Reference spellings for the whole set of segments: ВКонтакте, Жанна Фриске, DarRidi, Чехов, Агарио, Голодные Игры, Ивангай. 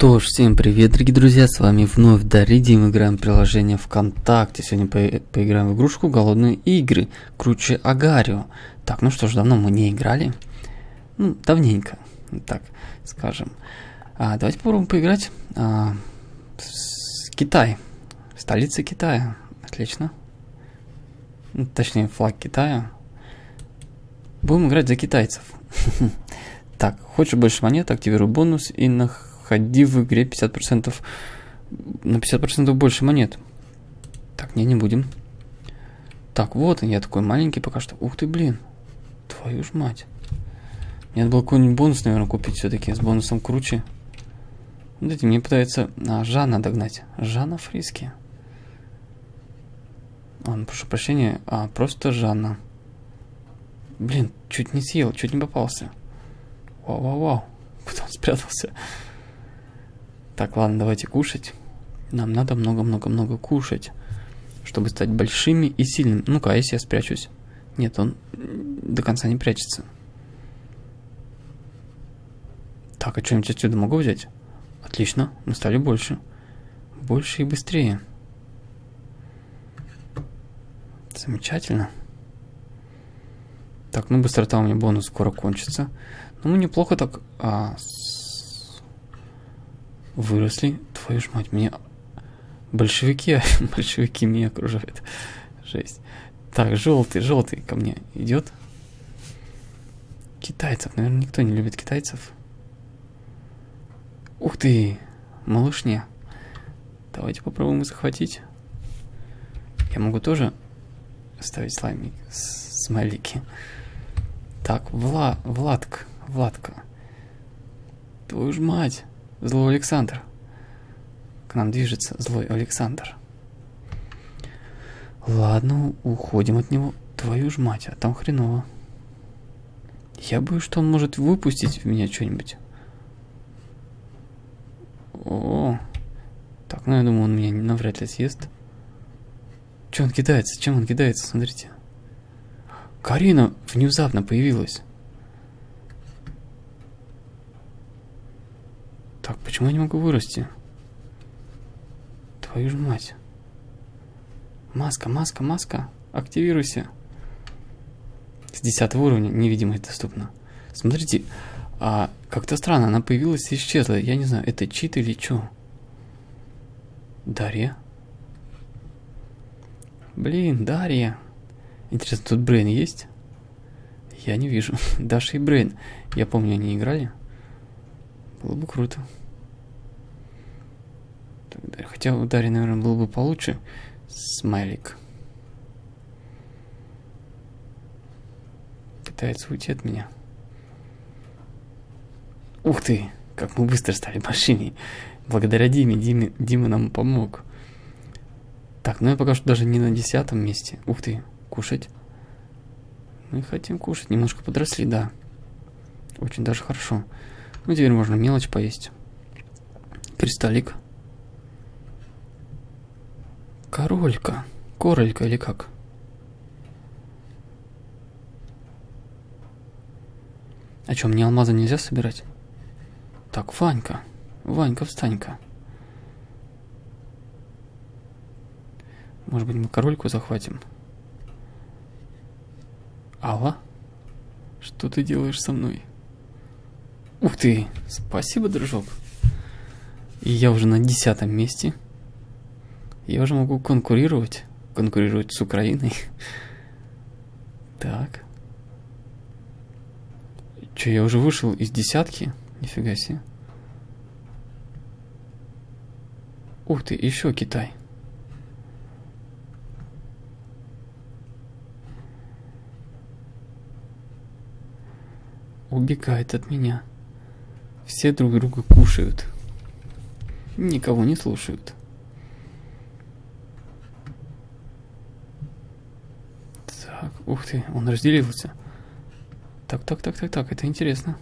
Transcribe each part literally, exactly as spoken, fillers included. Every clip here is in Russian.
Что ж, всем привет, дорогие друзья, с вами вновь DarRidi, мы играем в приложение ВКонтакте. Сегодня по поиграем в игрушку «Голодные игры», круче Агарио. Так, ну что ж, давно мы не играли. Ну, давненько, так скажем. А, давайте попробуем поиграть а, в Китай, столица Китая, отлично. Ну, точнее, флаг Китая. Будем играть за китайцев. Так, хочешь больше монет, активируй бонус и находи в игре пятьдесят процентов, на пятьдесят процентов больше монет. Так, не, не будем. Так, вот он, я такой маленький пока что. Ух ты, блин. Твою ж мать. Мне надо было какой-нибудь бонус, наверное, купить все-таки. С бонусом круче. Вот эти мне пытается а, Жанна догнать. Жанна Фриске. А, ну, прошу прощения, а, просто Жанна. Блин, чуть не съел, чуть не попался. Вау-вау-вау. Куда он спрятался? Так, ладно, давайте кушать. Нам надо много-много-много кушать, чтобы стать большими и сильными. Ну-ка, а если я спрячусь? Нет, он до конца не прячется. Так, а что-нибудь отсюда могу взять? Отлично, мы стали больше. Больше и быстрее. Замечательно. Так, ну быстрота у меня бонус скоро кончится. Ну мы неплохо так а, с... выросли. Твою ж мать, меня большевики, большевики меня окружают. Жесть. Так, желтый, желтый ко мне идет. Китайцев, наверное, никто не любит китайцев. Ух ты, малышня. Давайте попробуем их захватить. Я могу тоже ставить слаймик, смайлики. Так, Вла, Владка, Владка. Твою ж мать, злой Александр. К нам движется злой Александр. Ладно, уходим от него. Твою ж мать, а там хреново. Я боюсь, что он может выпустить в меня что-нибудь. О, так, ну я думаю, он меня навряд ли съест. Чем он кидается? Чем он кидается? Смотрите. Карина внезапно появилась. Так, почему я не могу вырасти? Твою же мать. Маска, маска, маска. Активируйся. С десятого уровня невидимость доступна. Смотрите, а, как-то странно, она появилась и исчезла. Я не знаю, это чит или что? Дарья. Блин, Дарья. Интересно, тут Брейн есть? Я не вижу. Даша и Брейн. Я помню, они играли. Было бы круто. Так, хотя у Дарьи, наверное, было бы получше. Смайлик. Пытается уйти от меня. Ух ты! Как мы быстро стали большими. Благодаря Диме. Диме, Дима нам помог. Так, ну я пока что даже не на десятом месте. Ух ты, кушать. Мы хотим кушать. Немножко подросли, да. Очень даже хорошо. Ну теперь можно мелочь поесть. Кристаллик. Королька. Королька или как? А что, мне алмазы нельзя собирать? Так, Ванька. Ванька, встань-ка. Может быть, мы корольку захватим? Алла? Что ты делаешь со мной? Ух ты! Спасибо, дружок! И я уже на десятом месте. Я уже могу конкурировать. Конкурировать с Украиной. Так. Че, я уже вышел из десятки? Нифига себе. Ух ты, еще Китай. Убегает от меня. Все друг друга кушают. Никого не слушают. Так, ух ты, он разделился. Так, так, так, так, так, это интересно.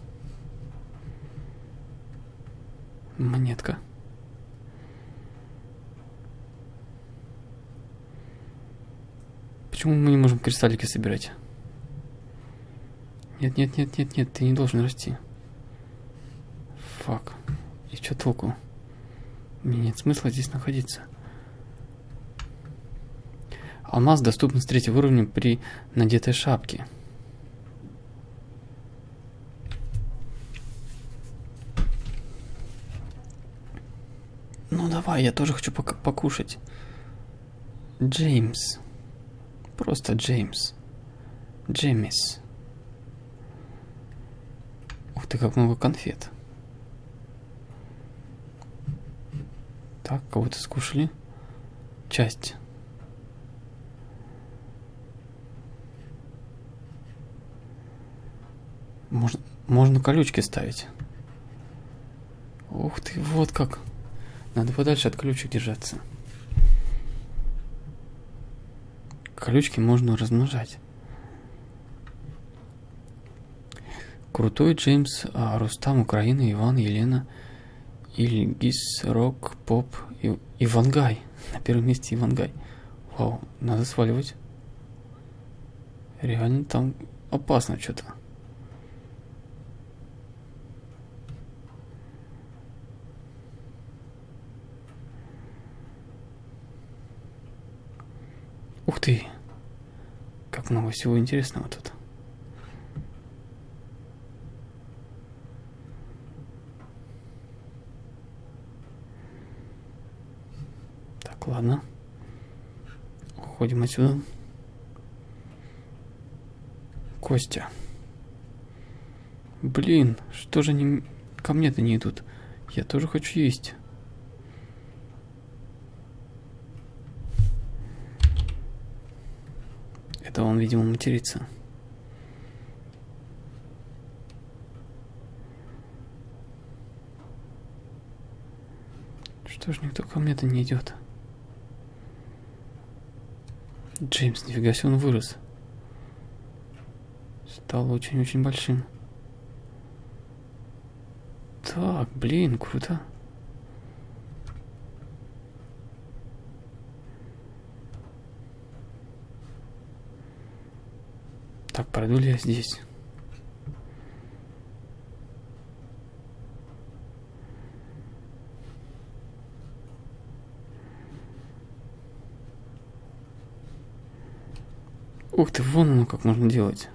Монетка. Почему мы не можем кристаллики собирать? Нет, нет, нет, нет, нет, ты не должен расти. Фак. И что толку? Мне нет смысла здесь находиться. Алмаз доступен с третьего уровня при надетой шапке. Ну давай, я тоже хочу пока покушать. Джеймс. Просто Джеймс. Джеймис. Ух ты, как много конфет. Так, кого-то скушали. Часть. Можно, можно колючки ставить. Ух ты, вот как. Надо подальше от колючек держаться. Колючки можно размножать. Крутой Джеймс, Рустам, Украина, Иван, Елена, Ильгиз, Рок, Поп, и, Ивангай. На первом месте Ивангай. Вау, надо сваливать. Реально там опасно что-то. Ух ты! Как много всего интересного тут. Так, ладно. Уходим отсюда. Костя. Блин, что же они ко мне-то не идут? Я тоже хочу есть. Он, видимо, матерится. Что ж, никто ко мне-то не идет. Джеймс, нифига себе, он вырос. Стал очень-очень большим. Так, блин, круто. Так, пройду ли я здесь? Ух ты, вон оно как можно делать.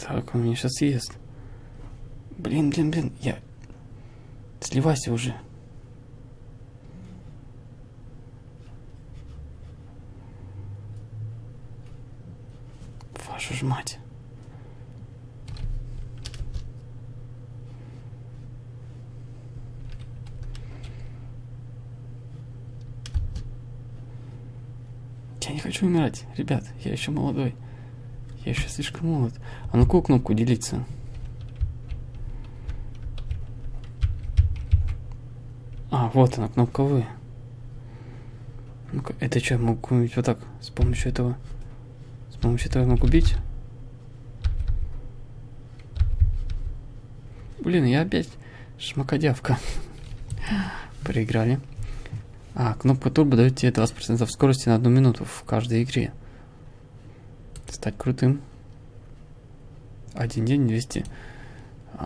Так, он меня сейчас съест. Блин, блин, блин, я... Сливайся уже. Вашу ж мать. Я не хочу умирать, ребят. Я еще молодой. Я еще слишком молод. А ну какую кнопку делиться? Вот она, кнопка «Вы». Ну-ка, это что, я могу убить вот так? С помощью этого... С помощью этого я могу убить? Блин, я опять шмакодявка. Проиграли. А, кнопка «Турбо» дает тебе двадцать процентов скорости на одну минуту в каждой игре. Стать крутым. Один день, двести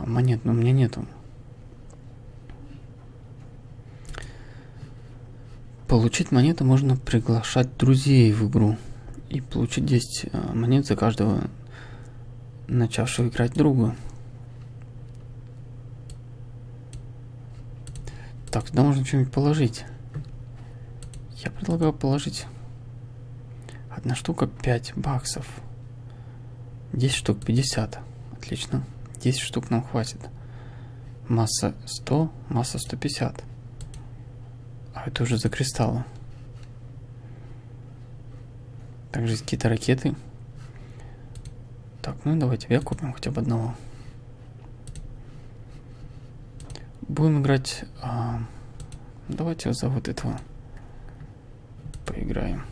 монет, но у меня нету. Получить монеты можно приглашать друзей в игру и получить десять монет за каждого начавшего играть друга. Так, сюда можно что-нибудь положить. Я предлагаю положить. Одна штука пять баксов. десять штук пятьдесят. Отлично. десять штук нам хватит. Масса сто, масса сто пятьдесят. А это уже за кристаллы. Также есть какие-то ракеты. Так, ну давайте я купим хотя бы одного. Будем играть... А, давайте за вот этого поиграем.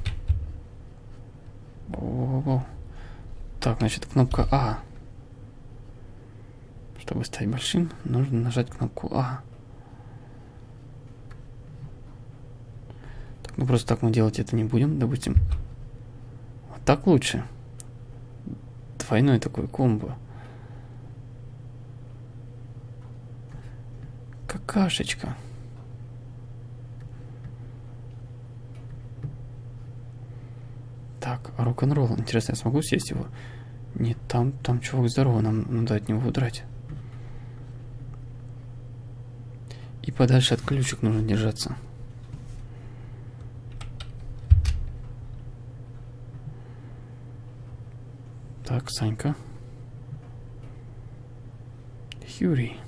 Во-во-во. Так, значит, кнопка А. Чтобы стать большим, нужно нажать кнопку А. Ну, просто так мы делать это не будем, допустим. Вот так лучше. двойной такой комбо. Какашечка. Так, рок-н-ролл. Интересно, я смогу съесть его? Нет, там, там чувак здоровый, нам надо от него удрать. И подальше от ключик нужно держаться. Так, Санька. Юрий.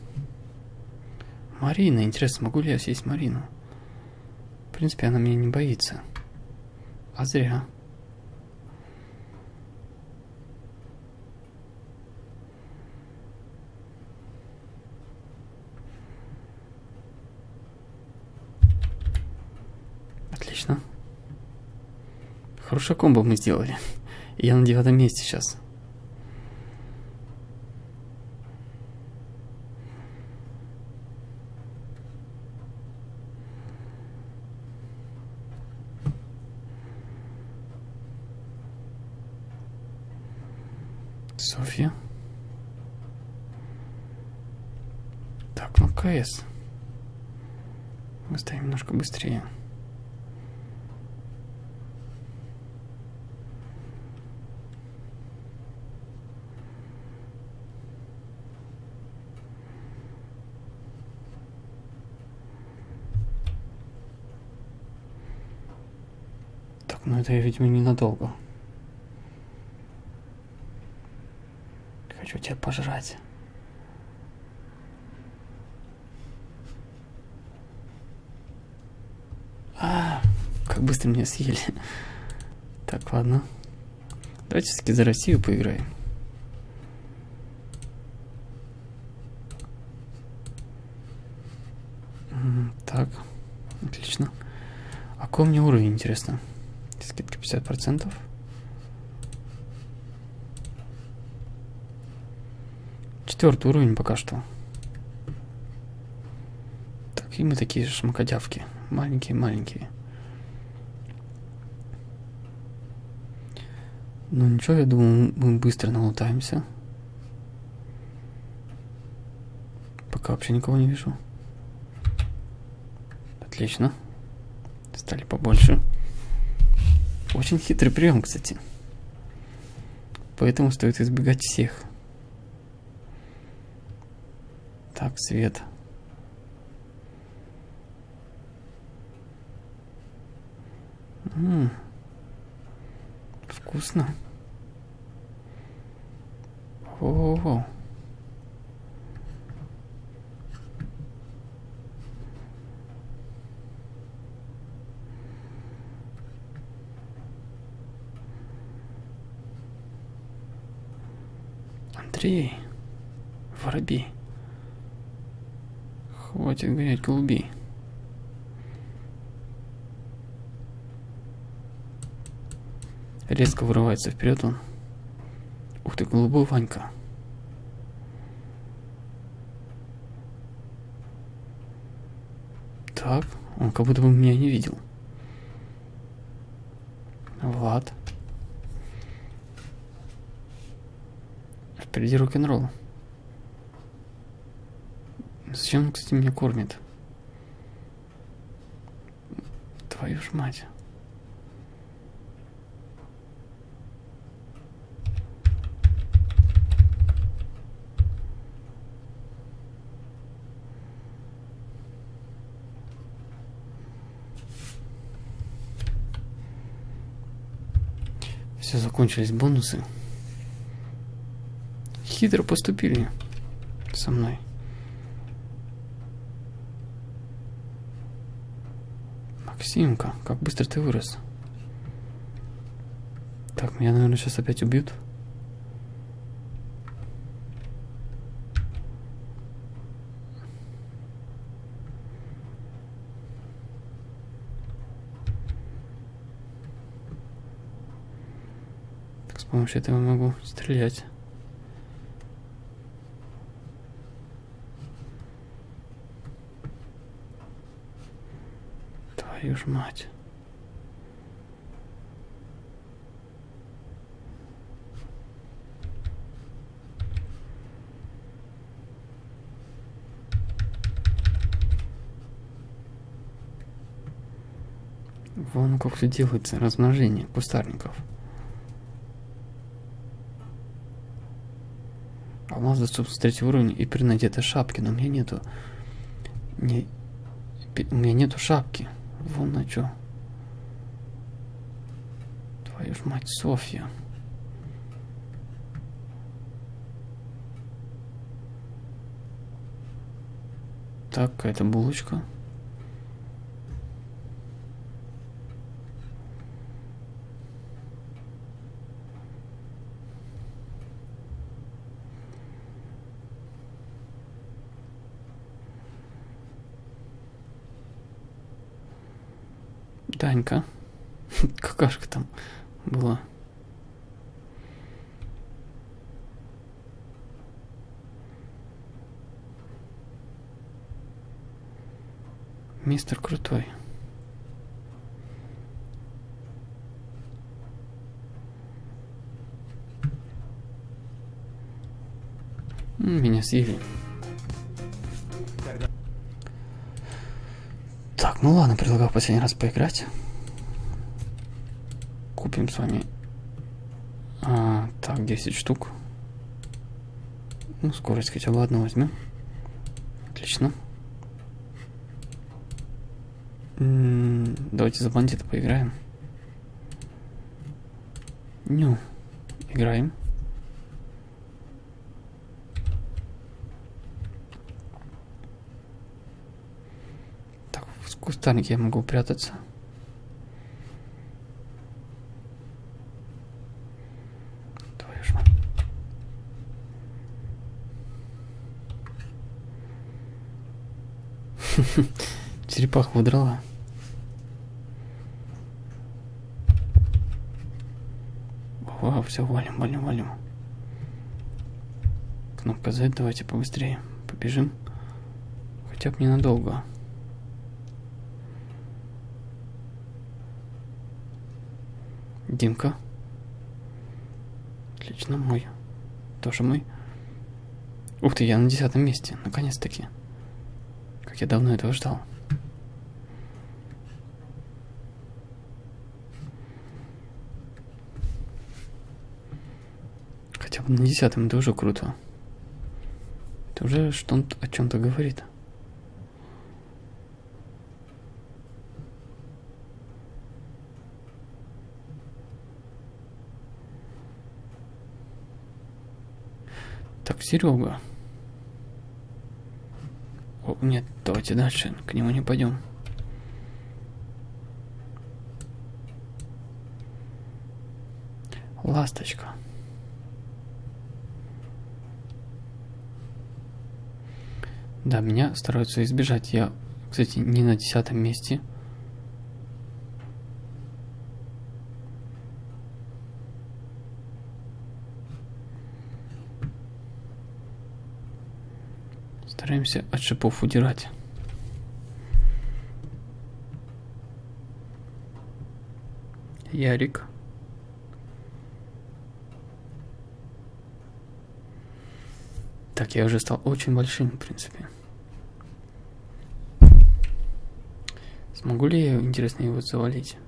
Марина. Интересно, могу ли я съесть Марину? В принципе, она меня не боится. А зря. Отлично. Хорошая комбо мы сделали. Я на девятом месте сейчас. Софья. Так, ну КС. Мы ставим немножко быстрее. Так, ну это я, видимо, ненадолго. Хочу тебя пожрать. А, как быстро меня съели. Так, ладно. Давайте все-таки за Россию поиграем. Так, отлично. А какой мне уровень, интересно? Скидка пятьдесят процентов. Четвертый уровень пока что. Так, и мы такие шмакодявки. Маленькие-маленькие. Ну ничего, я думаю, мы быстро налутаемся. Пока вообще никого не вижу. Отлично. Стали побольше. Очень хитрый прием, кстати. Поэтому стоит избегать всех. Так, свет. М-м-м. Вкусно. О-о-о. Андрей. Воробей. Хватит гонять голубей. Резко вырывается вперед он. Ух ты, голубой Ванька. Так, он как будто бы меня не видел. Влад. Впереди рок-н-ролл. Зачем он, кстати, меня кормит? Твою ж мать. Все, закончились бонусы. Хитро поступили со мной. Симка, как быстро ты вырос. Так, меня, наверное, сейчас опять убьют. Так, с помощью этого могу стрелять. Твою ж мать. вон как все делается, размножение кустарников. Алмаз доступен с третьего уровня и при найдете шапки, но у меня нету. Не... У меня нету шапки. Вон на чё. Твою ж мать, Софья. Так, какая-то булочка. Данька. Какашка там была. Мистер Крутой. Меня съели. Так, ну ладно, предлагаю в последний раз поиграть. Купим с вами а, так, десять штук. Ну, скорость хотя бы одну возьмем. Отлично. Давайте за бандита поиграем. Ну, играем. Так, в кустарнике я могу прятаться. Твою ж мать. Черепаху выдрала. Вау, все, валим, валим, валим. Кнопка Z, давайте побыстрее побежим. Хотя бы ненадолго. Димка. Отлично, мой. Тоже мой. Ух ты, я на десятом месте, наконец-таки. Как я давно этого ждал. На десятом это уже круто. Это уже что-то о чем-то говорит. Так, Серега. О, нет, давайте дальше. К нему не пойдем. Ласточка. Да, меня стараются избежать. Я, кстати, не на десятом месте. Стараемся от шипов удирать. Ярик. Так, я уже стал очень большим, в принципе. Смогу ли я, интересно, его завалить?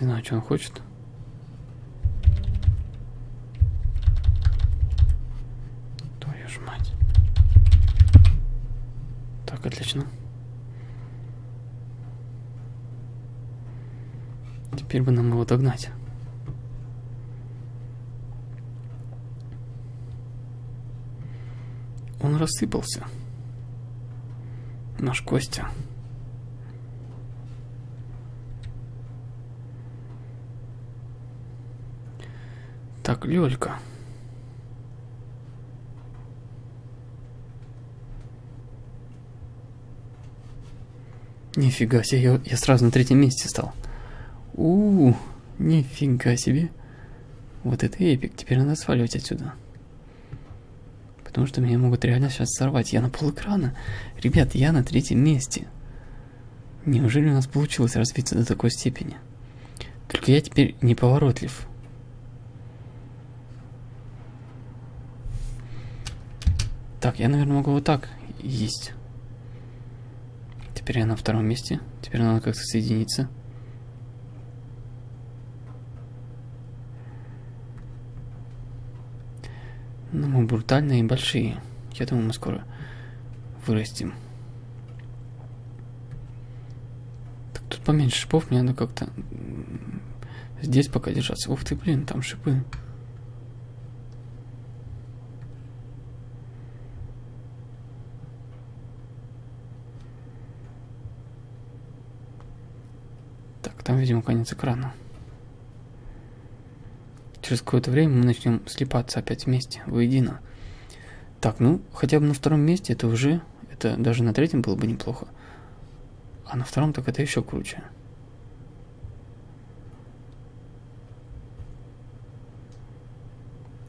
Не знаю, что он хочет. Твою ж мать. Так, отлично. Теперь бы нам его догнать. Он рассыпался. Наш Костя. Так, Лёлька. Нифига себе, я, я сразу на третьем месте стал. У-у-у, нифига себе. Вот это эпик, теперь надо сваливать отсюда. Потому что меня могут реально сейчас сорвать. Я на полэкрана. Ребят, я на третьем месте. Неужели у нас получилось развиться до такой степени? Только я теперь неповоротлив. Так, я, наверное, могу вот так есть. Теперь я на втором месте. Теперь надо как-то соединиться. Ну, мы брутальные и большие. Я думаю, мы скоро вырастем. Так, тут поменьше шипов. Мне надо как-то здесь пока держаться. Ух ты, блин, там шипы. Так, там, видимо, конец экрана. Через какое-то время мы начнем слипаться опять вместе, воедино. Так, ну, хотя бы на втором месте это уже... Это даже на третьем было бы неплохо. А на втором так это еще круче.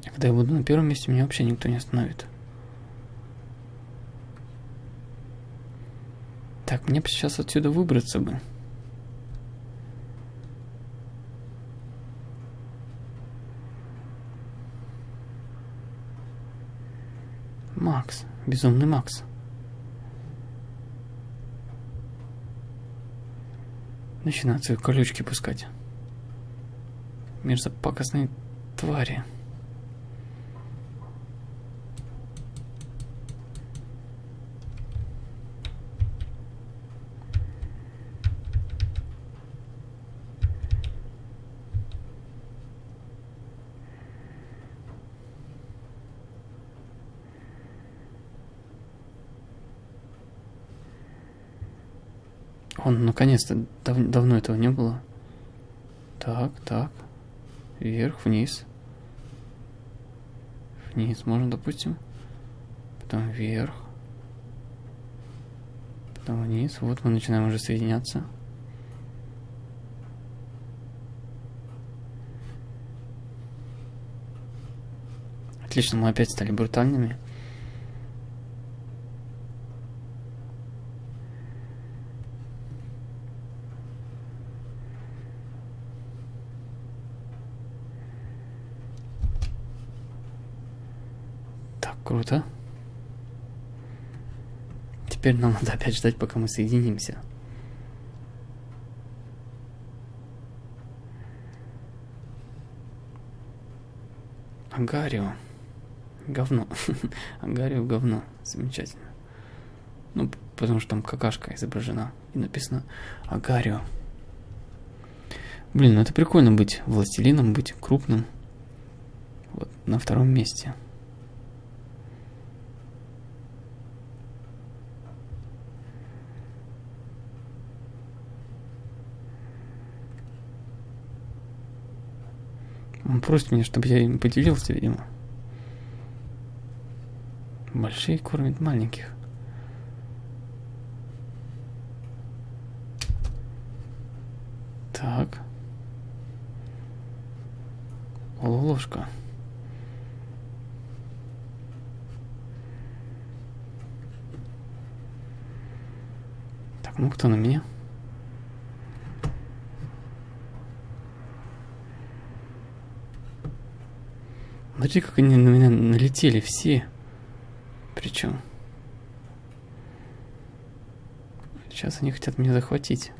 А когда я буду на первом месте, меня вообще никто не остановит. Так, мне сейчас отсюда выбраться бы. Макс, безумный Макс. Начинают свои колючки пускать. Мерзопакостные твари. Он, наконец-то, дав давно этого не было. Так, так. Вверх, вниз. Вниз можно, допустим. Потом вверх. Потом вниз. Вот мы начинаем уже соединяться. Отлично, мы опять стали брутальными. Круто. Теперь нам надо опять ждать, пока мы соединимся. Агарио. Говно. Агарио говно. Замечательно. Ну, потому что там какашка изображена. И написано Агарио. Блин, ну это прикольно быть властелином, быть крупным. Вот, на втором месте. Он просит меня, чтобы я им поделился, видимо. Большие кормят маленьких. Так. Ложка. Так, ну кто на меня? Смотри, как они на меня налетели все. Причем. Сейчас они хотят меня захватить.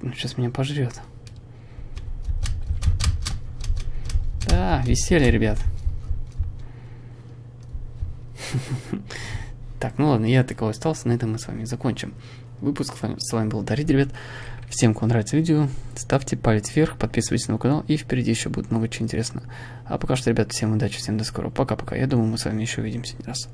Ну, сейчас меня пожрет. Да, веселье, ребят. Так, ну ладно, я такого остался, на этом мы с вами закончим выпуск. С вами, с вами был DarRidi, ребят. Всем, кому нравится видео, ставьте палец вверх, подписывайтесь на мой канал, и впереди еще будет много чего интересного. А пока что, ребят, всем удачи, всем до скорого, пока-пока. Я думаю, мы с вами еще увидимся не раз.